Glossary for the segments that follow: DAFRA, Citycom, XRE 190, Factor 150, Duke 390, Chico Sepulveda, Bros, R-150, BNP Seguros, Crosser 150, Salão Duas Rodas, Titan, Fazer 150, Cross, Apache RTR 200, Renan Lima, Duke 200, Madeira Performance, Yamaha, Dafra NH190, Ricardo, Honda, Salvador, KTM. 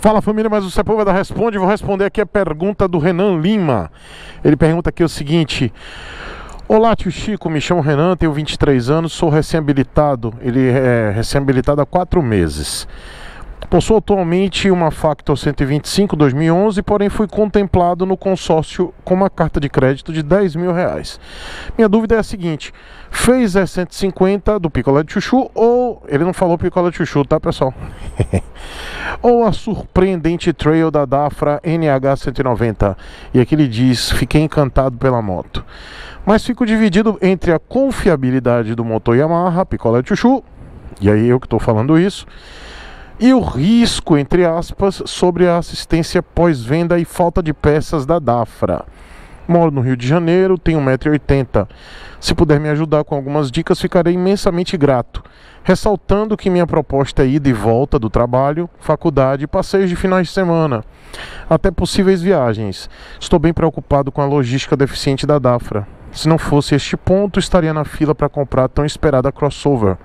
Fala família, mas o Sepulveda responde. Vou responder aqui a pergunta do Renan Lima. Ele pergunta aqui o seguinte: olá tio Chico, me chamo Renan, tenho 23 anos, sou recém-habilitado. Ele é recém-habilitado há 4 meses. Possuo atualmente uma Factor 125 2011, porém fui contemplado no consórcio com uma carta de crédito de 10 mil reais. Minha dúvida é a seguinte: fez R-150 do picolé de chuchu ou... Ele não falou picolé de chuchu, tá pessoal? Ou a surpreendente trail da Dafra NH190. E aqui ele diz: fiquei encantado pela moto, mas fico dividido entre a confiabilidade do motor Yamaha, picolé de chuchu, e aí eu que estou falando isso, e o risco, entre aspas, sobre a assistência pós-venda e falta de peças da Dafra. Moro no Rio de Janeiro, tenho 1,80 m. Se puder me ajudar com algumas dicas, ficarei imensamente grato. Ressaltando que minha proposta é ida e volta do trabalho, faculdade, passeios de finais de semana, até possíveis viagens. Estou bem preocupado com a logística deficiente da Dafra. Se não fosse este ponto, estaria na fila para comprar a tão esperada crossover,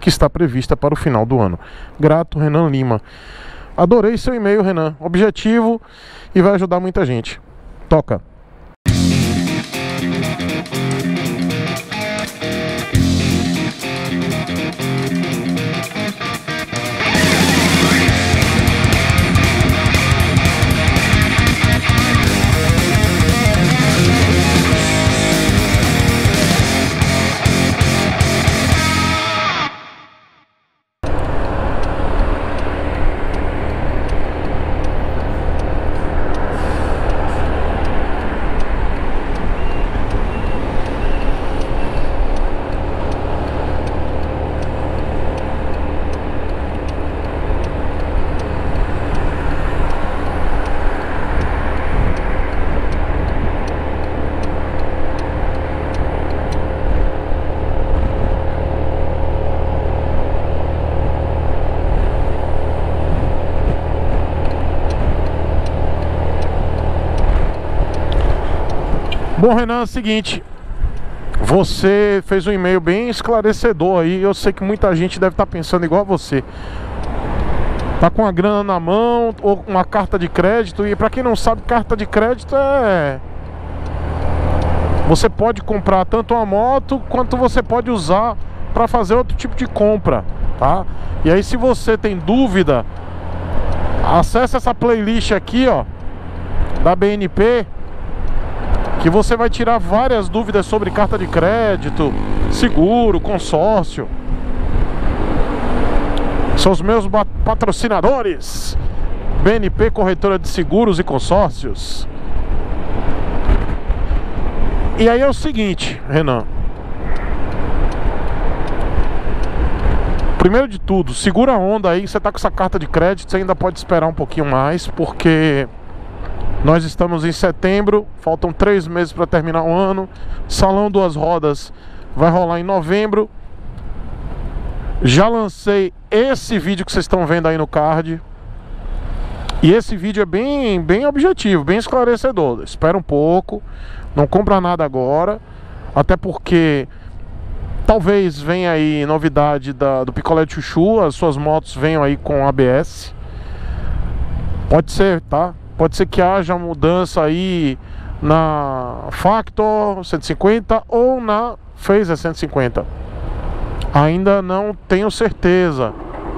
que está prevista para o final do ano. Grato, Renan Lima. Adorei seu e-mail, Renan. Objetivo e vai ajudar muita gente. Toca! Bom, Renan, é o seguinte, você fez um e-mail bem esclarecedor aí, eu sei que muita gente deve estar pensando igual a você. Tá com a grana na mão, ou uma carta de crédito, e pra quem não sabe, carta de crédito é... Você pode comprar tanto uma moto, quanto você pode usar pra fazer outro tipo de compra, tá? E aí se você tem dúvida, acessa essa playlist aqui, ó, da BNP, que você vai tirar várias dúvidas sobre carta de crédito, seguro, consórcio. São os meus patrocinadores, BNP Corretora de Seguros e Consórcios. E aí é o seguinte, Renan, primeiro de tudo, segura a onda aí. Você tá com essa carta de crédito, você ainda pode esperar um pouquinho mais, porque... nós estamos em setembro, faltam 3 meses para terminar o ano. Salão Duas Rodas vai rolar em novembro. Já lancei esse vídeo que vocês estão vendo aí no card. E esse vídeo é bem objetivo, bem esclarecedor. Espera um pouco, não compra nada agora. Até porque talvez venha aí novidade do picolé de chuchu. As suas motos venham aí com ABS. Pode ser, tá? Pode ser que haja mudança aí na Factor 150 ou na Fazer 150. Ainda não tenho certeza,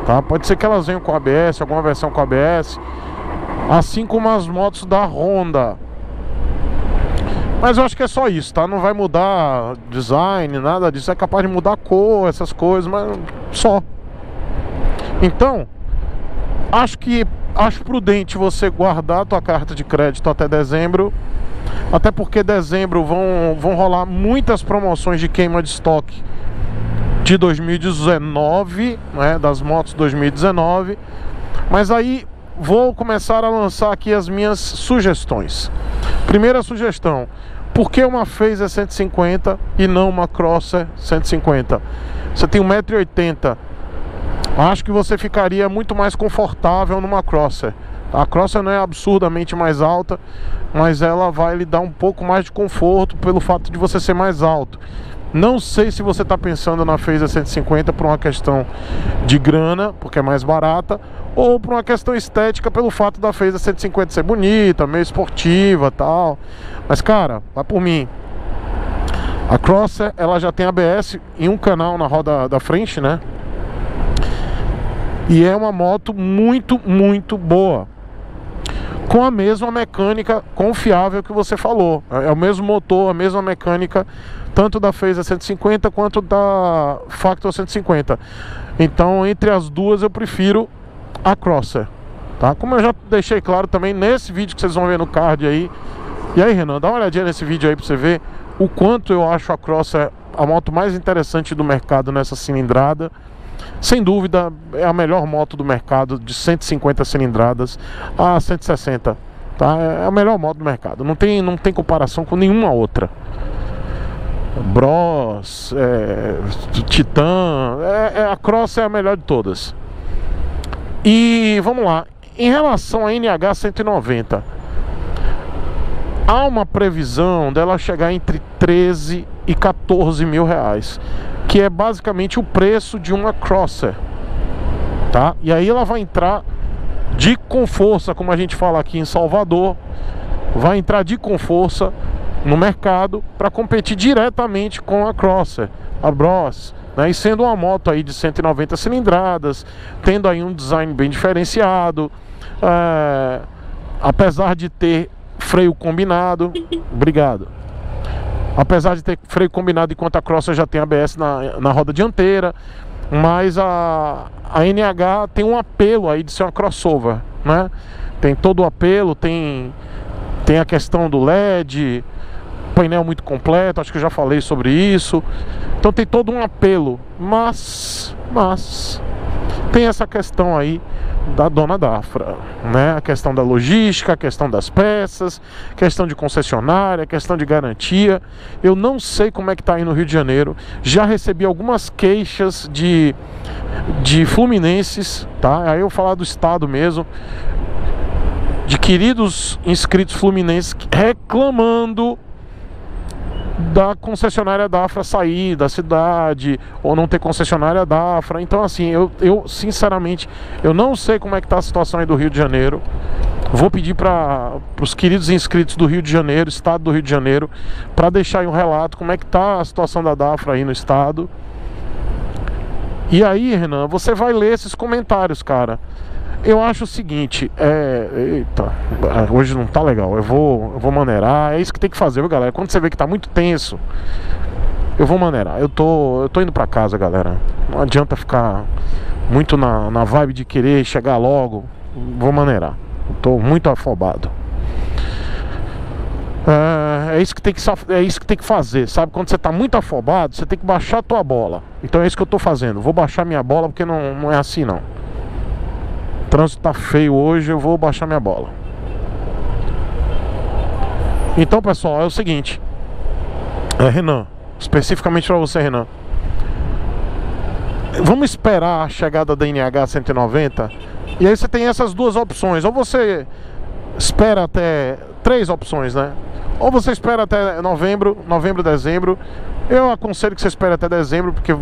tá? Pode ser que elas venham com ABS, alguma versão com ABS, assim como as motos da Honda. Mas eu acho que é só isso, tá? Não vai mudar design, nada disso. É capaz de mudar a cor, essas coisas, mas só. Então, acho prudente você guardar a tua carta de crédito até dezembro. Até porque dezembro vão rolar muitas promoções de queima de estoque de 2019, né, das motos 2019. Mas aí vou começar a lançar aqui as minhas sugestões. Primeira sugestão: por que uma Fazer 150 e não uma Crosser 150? Você tem 1,80 m. Acho que você ficaria muito mais confortável numa Crosser. A Crosser não é absurdamente mais alta, mas ela vai lhe dar um pouco mais de conforto pelo fato de você ser mais alto. Não sei se você está pensando na Fazer 150 por uma questão de grana, porque é mais barata, ou por uma questão estética, pelo fato da Fazer 150 ser bonita, meio esportiva e tal. Mas cara, vai por mim. A Crosser, ela já tem ABS em um canal na roda da frente, né? E é uma moto muito, muito boa, com a mesma mecânica confiável que você falou. É o mesmo motor, a mesma mecânica, tanto da Fazer 150 quanto da Factor 150. Então, entre as duas, eu prefiro a Crosser, tá? Como eu já deixei claro também nesse vídeo que vocês vão ver no card aí. E aí, Renan, dá uma olhadinha nesse vídeo aí pra você ver o quanto eu acho a Crosser a moto mais interessante do mercado nessa cilindrada. Sem dúvida, é a melhor moto do mercado de 150 cilindradas a 160, tá? É a melhor moto do mercado, não tem comparação com nenhuma outra. Bros, Titan, a Cross é a melhor de todas. E vamos lá, em relação à NH190, há uma previsão dela chegar entre 13 e 14 mil reais, que é basicamente o preço de uma Crosser, tá? E aí ela vai entrar de com força, como a gente fala aqui em Salvador, vai entrar de com força no mercado para competir diretamente com a Crosser, a Bros, né? E sendo uma moto aí de 190 cilindradas, tendo aí um design bem diferenciado, apesar de ter freio combinado, obrigado. Apesar de ter freio combinado, enquanto a Crosser já tem ABS na roda dianteira. Mas a NH tem um apelo aí de ser uma crossover, né? Tem todo o apelo, tem a questão do LED, painel muito completo, acho que eu já falei sobre isso. Então tem todo um apelo, mas tem essa questão aí da dona Dafra, né? A questão da logística, a questão das peças, questão de concessionária, questão de garantia. Eu não sei como é que tá aí no Rio de Janeiro. Já recebi algumas queixas de fluminenses, tá? Aí eu falar do estado mesmo, de queridos inscritos fluminenses reclamando da concessionária Dafra sair da cidade, ou não ter concessionária Dafra. Então assim, eu sinceramente, eu não sei como é que tá a situação aí do Rio de Janeiro. Vou pedir para os queridos inscritos do Rio de Janeiro, estado do Rio de Janeiro, para deixar aí um relato como é que tá a situação da Dafra aí no estado. E aí, Renan, você vai ler esses comentários, cara. Eu acho o seguinte, eita, hoje não tá legal, eu vou maneirar, é isso que tem que fazer, viu, galera? Quando você vê que tá muito tenso, eu vou maneirar. Eu tô indo pra casa, galera. Não adianta ficar muito na vibe de querer chegar logo. Vou maneirar, eu tô muito afobado. É isso que tem que fazer, sabe? Quando você tá muito afobado, você tem que baixar a tua bola. Então é isso que eu tô fazendo, vou baixar minha bola, porque não é assim não. O trânsito tá feio hoje, eu vou baixar minha bola. Então, pessoal, é o seguinte, Renan, especificamente para você, Renan, vamos esperar a chegada da NH190. E aí você tem essas duas opções. Ou você espera até... três opções, né? Ou você espera até novembro, dezembro. Eu aconselho que você espere até dezembro, porque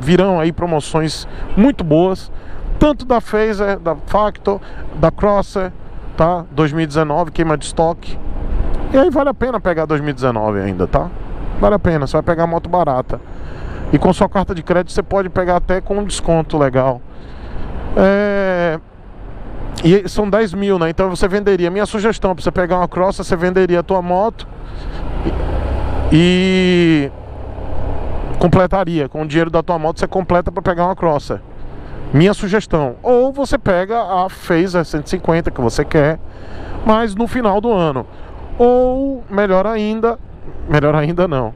virão aí promoções muito boas, tanto da Fazer, da Factor, da Crosser, tá? 2019, queima de estoque. E aí vale a pena pegar 2019 ainda, tá? Vale a pena, você vai pegar moto barata. E com sua carta de crédito você pode pegar até com um desconto legal. E são 10 mil, né? Então você venderia, minha sugestão, pra você pegar uma Crosser, você venderia a tua moto e completaria, com o dinheiro da tua moto você completa pra pegar uma Crosser. Minha sugestão. Ou você pega a Fazer 150 que você quer, mas no final do ano. Ou, melhor ainda não.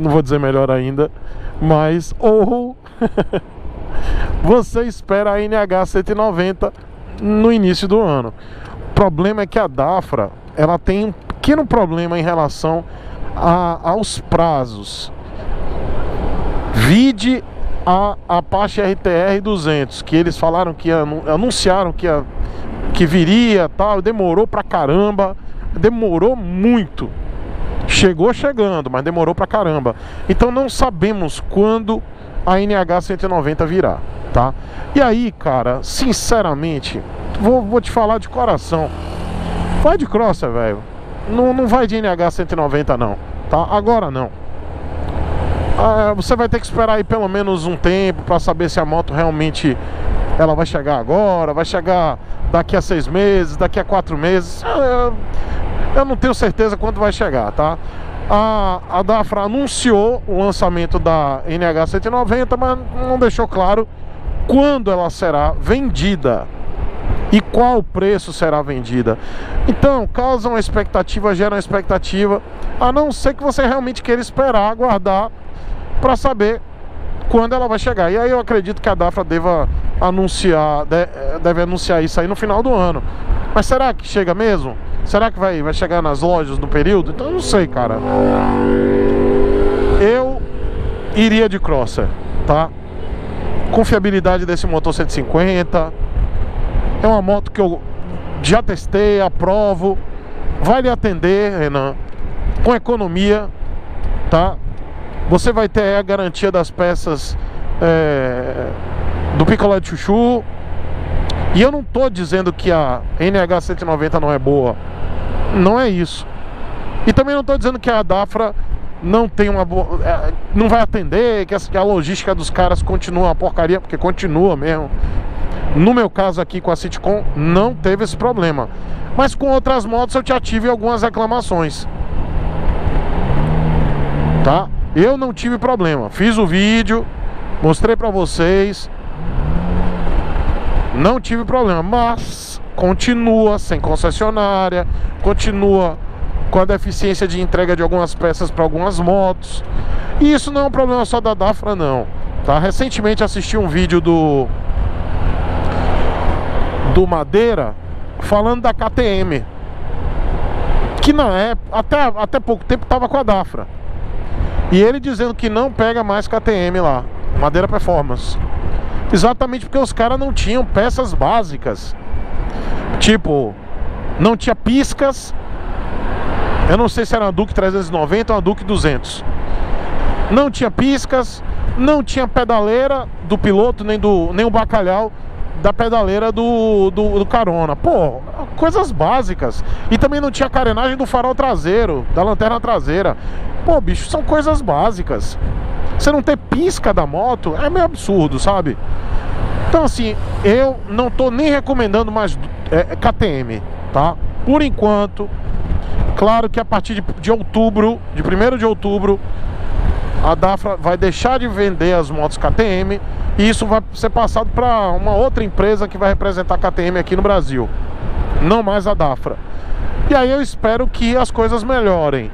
Não vou dizer melhor ainda, mas ou você espera a NH190 no início do ano. O problema é que a Dafra, ela tem um pequeno problema em relação aos prazos. Vide a Apache RTR 200, que eles falaram que anunciaram que viria, tal, demorou pra caramba, demorou muito. Chegou chegando, mas demorou pra caramba. Então não sabemos quando a NH 190 virá, tá? E aí, cara, sinceramente, vou te falar de coração. Vai de Crosser, velho. Não vai de NH 190 não, tá? Agora não. Você vai ter que esperar aí pelo menos um tempo pra saber se a moto realmente ela vai chegar agora, vai chegar daqui a 6 meses, daqui a 4 meses. Eu não tenho certeza quando vai chegar, tá? A Dafra anunciou o lançamento da NH 190, mas não deixou claro quando ela será vendida e qual preço será vendida. Então, causa uma expectativa, gera uma expectativa, a não ser que você realmente queira esperar, aguardar para saber quando ela vai chegar. E aí eu acredito que a Dafra deve anunciar isso aí no final do ano. Mas será que chega mesmo? Será que vai chegar nas lojas no período? Então eu não sei, cara. Eu iria de Crosser, tá? Confiabilidade desse motor 150. É uma moto que eu já testei, aprovo. Vai lhe atender, Renan. Com economia, tá? Você vai ter a garantia das peças do picolé de chuchu. E eu não tô dizendo que a NH 190 não é boa. Não é isso. E também não tô dizendo que a Dafra não tem uma boa, não vai atender, que a logística dos caras continua uma porcaria, porque continua mesmo. No meu caso aqui com a Citycom não teve esse problema, mas com outras motos eu já tive algumas reclamações, tá? Eu não tive problema, fiz o vídeo, mostrei pra vocês, não tive problema, mas continua sem concessionária, continua com a deficiência de entrega de algumas peças para algumas motos. E isso não é um problema só da Dafra não, tá? Recentemente assisti um vídeo do Madeira falando da KTM, que na época, até pouco tempo estava com a Dafra, e ele dizendo que não pega mais KTM lá, Madeira Performance, exatamente porque os caras não tinham peças básicas. Tipo, não tinha piscas. Eu não sei se era uma Duke 390 ou uma Duke 200. Não tinha piscas, não tinha pedaleira do piloto, nem o bacalhau da pedaleira do carona. Pô, coisas básicas. E também não tinha carenagem do farol traseiro, da lanterna traseira. Pô, bicho, são coisas básicas. Você não ter pisca da moto é meio absurdo, sabe? Então assim, eu não tô nem recomendando mais KTM, tá? Por enquanto. Claro que a partir de outubro, de 1º de outubro, a Dafra vai deixar de vender as motos KTM, e isso vai ser passado para uma outra empresa que vai representar a KTM aqui no Brasil, não mais a Dafra. E aí eu espero que as coisas melhorem,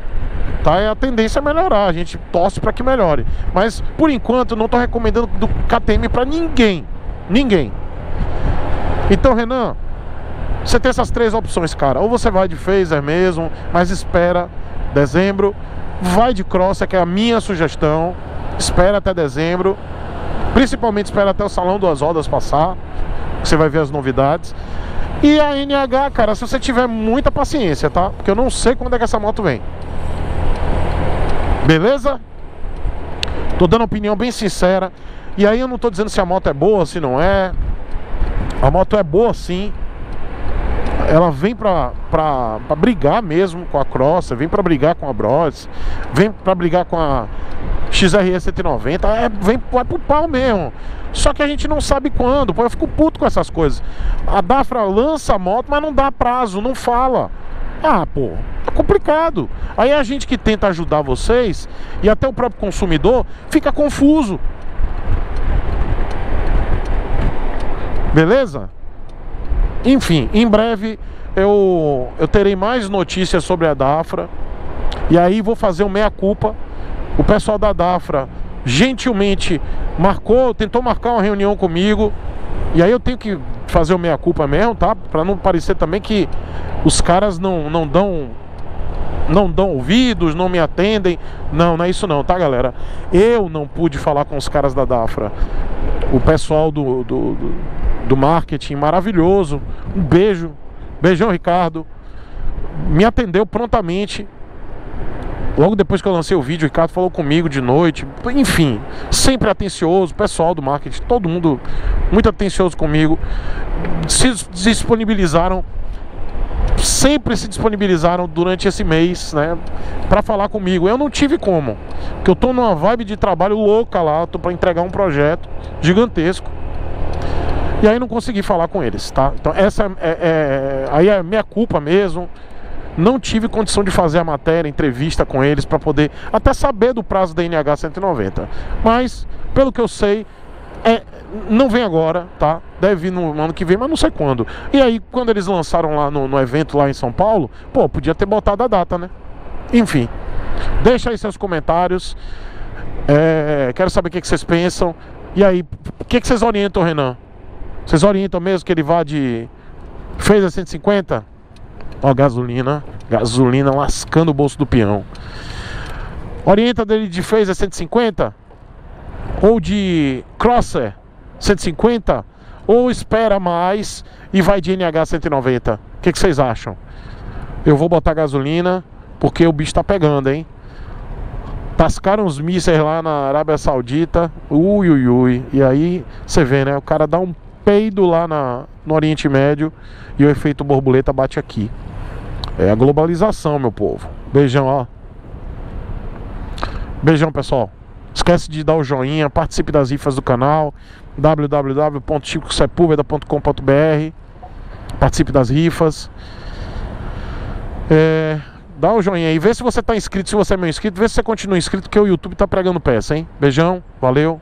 tá? E a tendência é melhorar, a gente torce para que melhore. Mas por enquanto não estou recomendando do KTM para ninguém. Ninguém. Então, Renan, você tem essas 3 opções, cara. Ou você vai de Fazer mesmo, mas espera dezembro. Vai de Crosser, que é a minha sugestão. Espera até dezembro. Principalmente espera até o Salão Duas Rodas passar, que você vai ver as novidades. E a NH, cara, se você tiver muita paciência, tá? Porque eu não sei quando é que essa moto vem. Beleza? Tô dando opinião bem sincera. E aí eu não tô dizendo se a moto é boa, se não é. A moto é boa sim. Ela vem pra brigar mesmo com a Crosser, vem pra brigar com a Bros, vem pra brigar com a XRE 190, vai pro pau mesmo. Só que a gente não sabe quando, pô, eu fico puto com essas coisas. A Dafra lança a moto, mas não dá prazo, não fala. Ah, pô, é complicado. Aí a gente que tenta ajudar vocês, e até o próprio consumidor, fica confuso. Beleza? Enfim, em breve eu terei mais notícias sobre a Dafra. E aí vou fazer um meia-culpa. O pessoal da Dafra gentilmente tentou marcar uma reunião comigo. E aí eu tenho que fazer o meia-culpa mesmo, tá? Pra não parecer também que os caras não dão ouvidos, não me atendem. Não, não é isso não, tá, galera? Eu não pude falar com os caras da Dafra. O pessoal do marketing maravilhoso, um beijão Ricardo, me atendeu prontamente, Logo depois que eu lancei o vídeo, o Ricardo falou comigo de noite. Enfim, sempre atencioso, pessoal do marketing, todo mundo muito atencioso comigo. Sempre se disponibilizaram durante esse mês, né, para falar comigo. Eu não tive como, porque eu tô numa vibe de trabalho louca lá, tô para entregar um projeto gigantesco. E aí não consegui falar com eles, tá? Então essa aí é minha culpa mesmo. Não tive condição de fazer a matéria, entrevista com eles para poder até saber do prazo da NH 190. Mas pelo que eu sei, não vem agora, tá? Deve vir no ano que vem, mas não sei quando. E aí, quando eles lançaram lá no evento lá em São Paulo, pô, podia ter botado a data, né? Enfim, deixa aí seus comentários. Quero saber o que vocês pensam. E aí, o que vocês orientam, Renan? Vocês orientam mesmo que ele vá de Fazer 150? Ó, gasolina. Gasolina lascando o bolso do peão. Orienta dele de Fazer 150? Ou de Crosser 150? Ou espera mais e vai de NH 190? O que vocês acham? Eu vou botar gasolina, porque o bicho tá pegando, hein? Tascaram os mísseis lá na Arábia Saudita. Ui, ui, ui. E aí, você vê, né? O cara dá um peido lá no Oriente Médio e o efeito borboleta bate aqui. É a globalização, meu povo. Beijão, ó. Beijão, pessoal. Esquece de dar o joinha, participe das rifas do canal, www.chicosepulveda.com.br. Participe das rifas. Dá o joinha aí, vê se você tá inscrito, se você é meu inscrito, vê se você continua inscrito, que o YouTube tá pregando peça, hein? Beijão, valeu.